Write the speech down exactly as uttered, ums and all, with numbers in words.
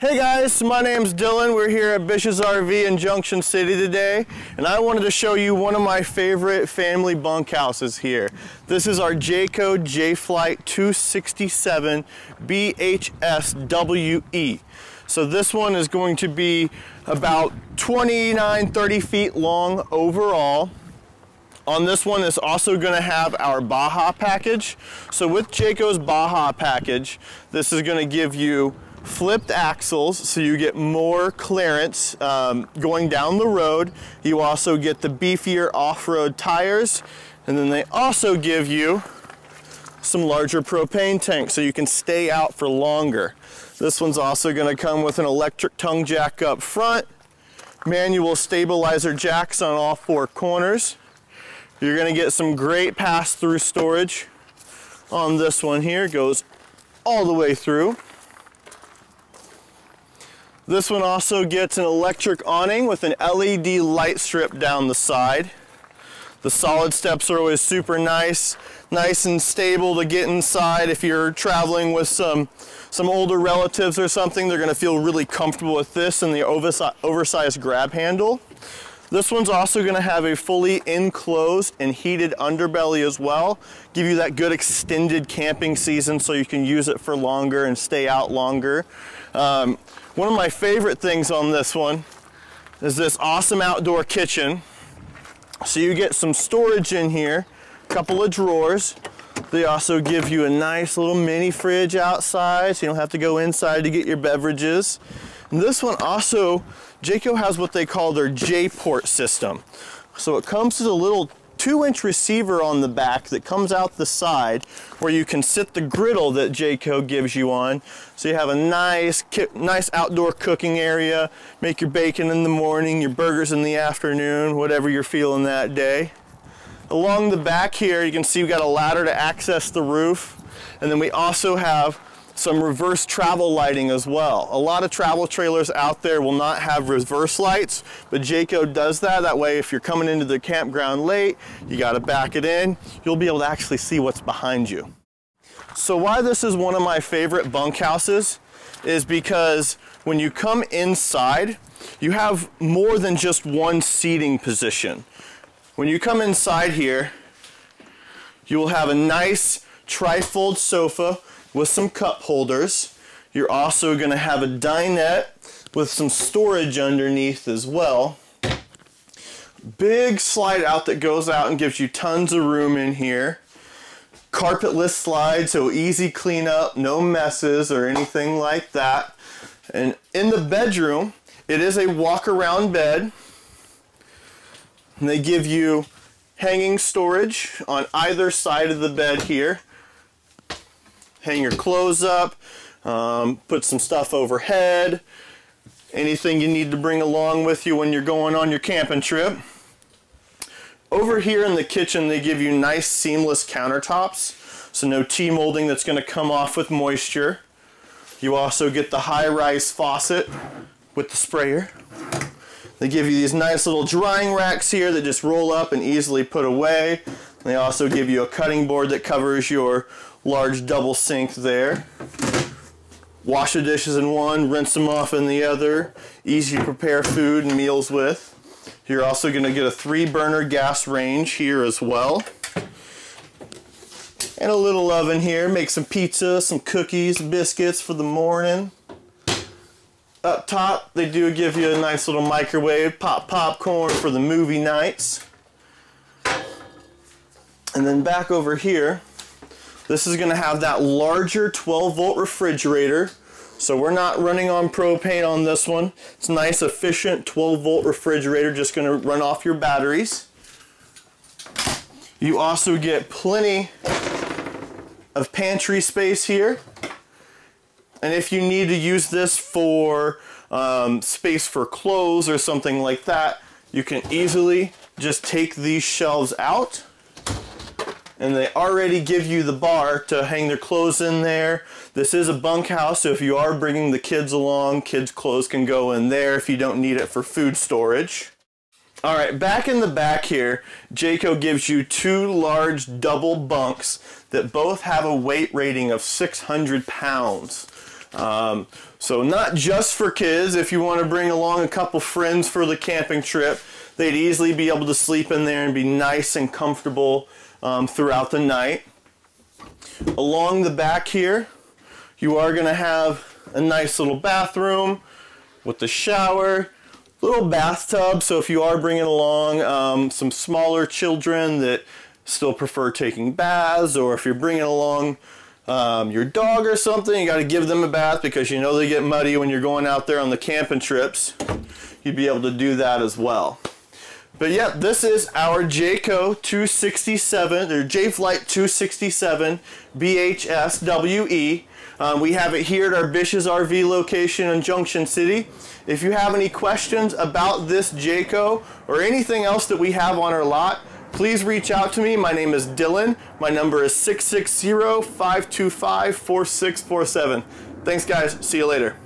Hey guys, my name's Dylan. We're here at Bish's R V in Junction City today, and I wanted to show you one of my favorite family bunkhouses here. This is our Jayco J-Flight two sixty-seven B H S W E. So this one is going to be about twenty-nine, thirty feet long overall. On this one, it's also going to have our Baja package. So with Jayco's Baja package, this is going to give you flipped axles, so you get more clearance um, going down the road. You also get the beefier off-road tires, and then they also give you some larger propane tanks so you can stay out for longer. This one's also going to come with an electric tongue jack up front, manual stabilizer jacks on all four corners. You're going to get some great pass-through storage on this one here. It goes all the way through. This one also gets an electric awning with an L E D light strip down the side. The solid steps are always super nice, nice and stable to get inside. If you're traveling with some, some older relatives or something, they're going to feel really comfortable with this and the oversized, oversized grab handle. This one's also going to have a fully enclosed and heated underbelly as well. Give you that good extended camping season so you can use it for longer and stay out longer. Um, one of my favorite things on this one is this awesome outdoor kitchen. So you get some storage in here, a couple of drawers. They also give you a nice little mini fridge outside, so you don't have to go inside to get your beverages. And this one also, Jayco has what they call their J-Port system. So it comes with a little two-inch receiver on the back that comes out the side where you can sit the griddle that Jayco gives you on. So you have a nice, nice outdoor cooking area. Make your bacon in the morning, your burgers in the afternoon, whatever you're feeling that day. Along the back here, you can see we've got a ladder to access the roof. And then we also have some reverse travel lighting as well. A lot of travel trailers out there will not have reverse lights, but Jayco does that. That way, if you're coming into the campground late, you gotta back it in, you'll be able to actually see what's behind you. So why this is one of my favorite bunkhouses is because when you come inside, you have more than just one seating position. When you come inside here, you will have a nice trifold sofa with some cup holders. You're also going to have a dinette with some storage underneath as well. Big slide out that goes out and gives you tons of room in here. Carpetless slide, so easy cleanup, no messes or anything like that. And in the bedroom, it is a walk-around bed. And they give you hanging storage on either side of the bed here. Hang your clothes up, um, put some stuff overhead, anything you need to bring along with you when you're going on your camping trip. Over here in the kitchen, they give you nice seamless countertops, so no T-molding that's going to come off with moisture. You also get the high-rise faucet with the sprayer. They give you these nice little drying racks here that just roll up and easily put away. They also give you a cutting board that covers your large double sink there. Wash the dishes in one, rinse them off in the other. Easy to prepare food and meals with. You're also going to get a three burner gas range here as well. And a little oven here. Make some pizza, some cookies, biscuits for the morning. Up top, they do give you a nice little microwave, pop popcorn for the movie nights. And then back over here, this is going to have that larger twelve volt refrigerator. So we're not running on propane on this one. It's a nice, efficient twelve volt refrigerator, just going to run off your batteries. You also get plenty of pantry space here. And if you need to use this for um, space for clothes or something like that, you can easily just take these shelves out. And they already give you the bar to hang their clothes in there. This is a bunkhouse, so if you are bringing the kids along, kids' clothes can go in there if you don't need it for food storage. All right, back in the back here, Jayco gives you two large double bunks that both have a weight rating of six hundred pounds. Um, so not just for kids. If you want to bring along a couple friends for the camping trip, they'd easily be able to sleep in there and be nice and comfortable um, throughout the night. Along the back here, you are going to have a nice little bathroom with the shower, little bathtub. So if you are bringing along um, some smaller children that still prefer taking baths, or if you're bringing along um, your dog or something, you got to give them a bath because you know they get muddy when you're going out there on the camping trips, you'd be able to do that as well. But yeah, this is our Jayco two sixty-seven, or J-Flight two sixty-seven B H S W E. Um, we have it here at our Bish's R V location in Junction City. If you have any questions about this Jayco or anything else that we have on our lot, please reach out to me. My name is Dylan. My number is six six zero, five two five, four six four seven. Thanks guys, see you later.